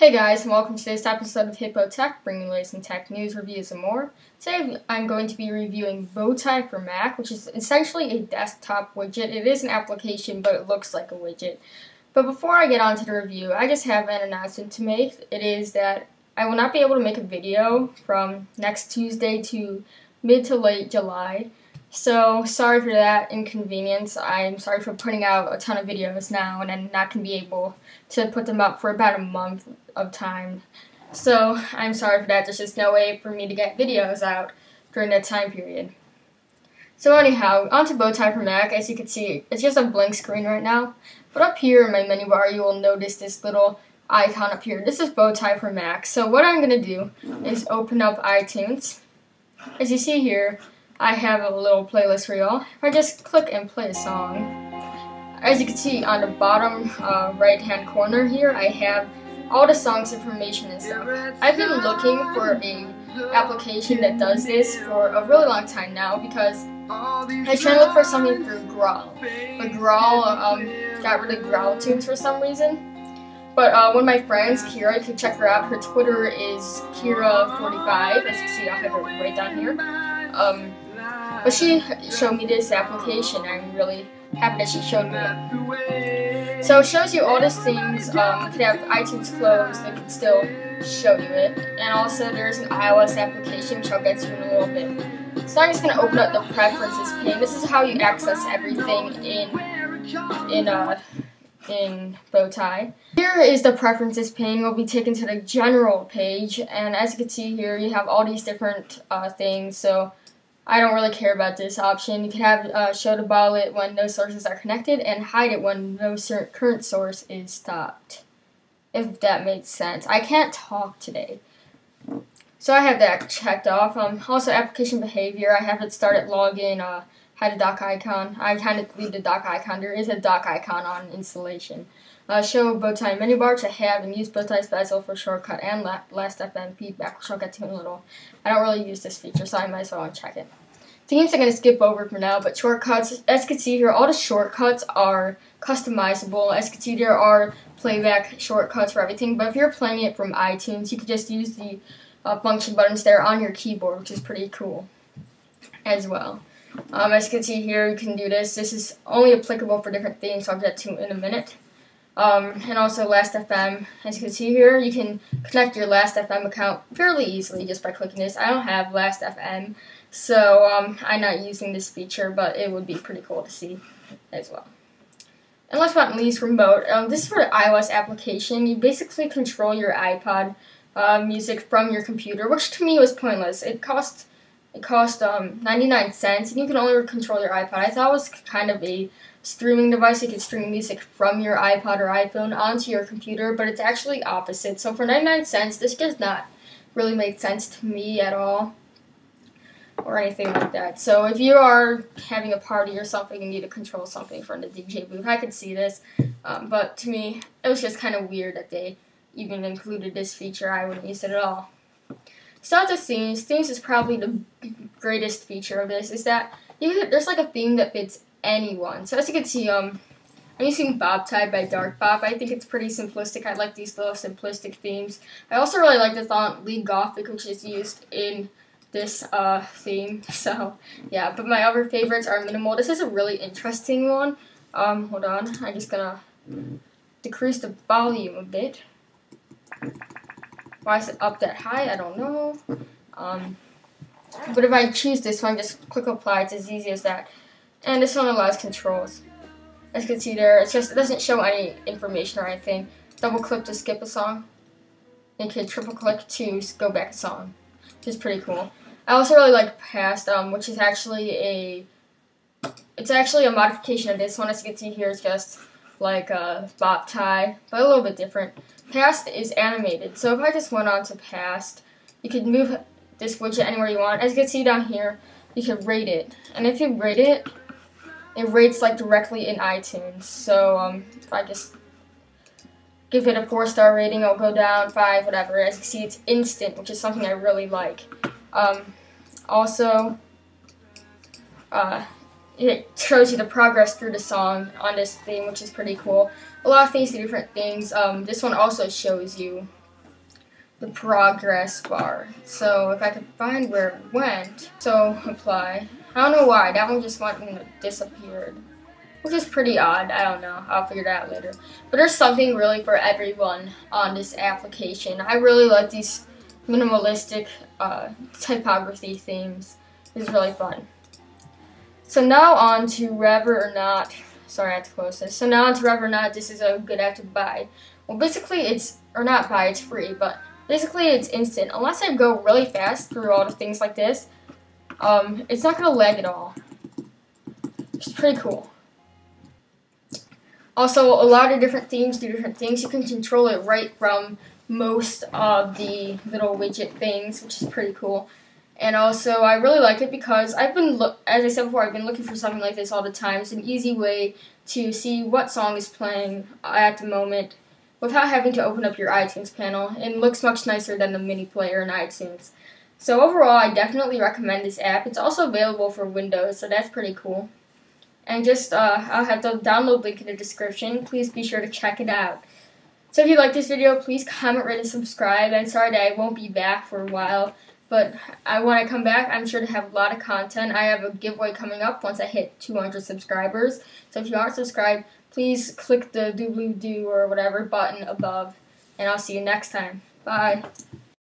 Hey guys, and welcome to today's episode of Hippo Tech, bringing you latest in tech news, reviews, and more. Today I'm going to be reviewing Bowtie for Mac, which is essentially a desktop widget. It is an application, but it looks like a widget. But before I get on to the review, I just have an announcement to make. It is that I will not be able to make a video from next Tuesday to mid to late July. So, sorry for that inconvenience. I'm sorry for putting out a ton of videos now and I'm not going to be able to put them up for about a month of time. So, I'm sorry for that. There's just no way for me to get videos out during that time period. So anyhow, onto Bowtie for Mac. As you can see, it's just a blank screen right now. But up here in my menu bar, you will notice this little icon up here. This is Bowtie for Mac. So what I'm going to do is open up iTunes. As you see here, I have a little playlist for y'all. If I just click and play a song, as you can see on the bottom right-hand corner here, I have all the songs information and stuff. I've been looking for an application that does this for a really long time now because I was trying to look for something through Growl, but Growl got rid of Growl Tunes for some reason. But one of my friends, Kira, you can check her out. Her Twitter is Kira45, as you see, I'll have it right down here. But she showed me this application. I'm really happy that she showed me it. So it shows you all these things. You can have iTunes closed, they can still show you it. And also there's an iOS application, which I'll get to in a little bit. So I'm just going to open up the preferences pane. This is how you access everything in Bowtie. Here is the preferences pane. We'll be taken to the general page, and as you can see here, you have all these different things. So I don't really care about this option. You can have show the wallet when no sources are connected, and hide it when no current source is stopped. If that makes sense. I can't talk today, so I have that checked off. Also, application behavior. I have it start at login. Hide a dock icon. I kind of leave the dock icon. There is a dock icon on installation. Show Bowtie menu bar, which I have, and use Bowtie Special for shortcut and Last FM feedback, which I'll get to in a little. I don't really use this feature, so I might as well uncheck it. Themes I'm going to skip over for now, but shortcuts, as you can see here, all the shortcuts are customizable. As you can see, there are playback shortcuts for everything, but if you're playing it from iTunes, you can just use the function buttons there on your keyboard, which is pretty cool as well. As you can see here, you can do this. This is only applicable for different things, so I'll get to in a minute. And also Last FM, as you can see here, you can connect your Last FM account fairly easily just by clicking this. I don't have Last FM, so I'm not using this feature, but it would be pretty cool to see as well. And last but not least, remote. This is for the iOS application. You basically control your iPod music from your computer, which to me was pointless. It cost 99 cents, and you can only control your iPod. I thought it was kind of a streaming device. You could stream music from your iPod or iPhone onto your computer, but it's actually opposite. So for 99 cents, this does not really make sense to me at all or anything like that. So if you are having a party or something and need to control something from the DJ booth, I could see this. But to me, it was just kind of weird that they even included this feature. I wouldn't use it at all. So the themes. Themes is probably the greatest feature of this, is that there's like a theme that fits anyone. So as you can see, I'm using Bowtie by Dark Bob. I think it's pretty simplistic. I like these little simplistic themes. I also really like the font League Gothic, which is used in this theme. So yeah, but my other favorites are minimal. This is a really interesting one. Hold on. I'm just gonna decrease the volume a bit. Why is it up that high? I don't know. But if I choose this one, just click apply. It's as easy as that. And this one allows controls. As you can see there, it's just, it doesn't show any information or anything. Double click to skip a song. And you can triple click to go back a song, which is pretty cool. I also really like Past, which is actually a modification of this one. As you can see here, it's just like Bowtie, but a little bit different. Past is animated, so if I just went on to Past, you can move this widget anywhere you want. As you can see down here, you can rate it, and if you rate it, it rates like directly in iTunes. So if I just give it a 4-star rating, it'll go down 5, whatever. As you can see, it's instant, which is something I really like. Also, it shows you the progress through the song on this theme, which is pretty cool. A lot of things do different things. This one also shows you the progress bar. So if I could find where it went, so apply. I don't know why, that one just went and disappeared, which is pretty odd. I don't know, I'll figure that out later. But there's something really for everyone on this application. I really like these minimalistic typography themes. It's really fun. So now on to Whether or Not. Sorry, I have to close this. So now on to Whether or Not this is a good app to buy. Well, basically it's, or not buy, it's free, but basically it's instant. Unless I go really fast through all the things like this, it's not gonna lag at all. It's pretty cool. Also, a lot of different themes do different things. You can control it right from most of the little widget things, which is pretty cool. And also, I really like it because I've been, as I said before, I've been looking for something like this all the time. It's an easy way to see what song is playing at the moment without having to open up your iTunes panel. And looks much nicer than the mini player in iTunes. So overall, I definitely recommend this app. It's also available for Windows, so that's pretty cool. And just, I'll have the download link in the description. Please be sure to check it out. So if you like this video, please comment, rate, and subscribe. I'm sorry that I won't be back for a while. But when I come back, I'm sure to have a lot of content. I have a giveaway coming up once I hit 200 subscribers. So if you aren't subscribed, please click the doobly-doo or whatever button above. And I'll see you next time. Bye.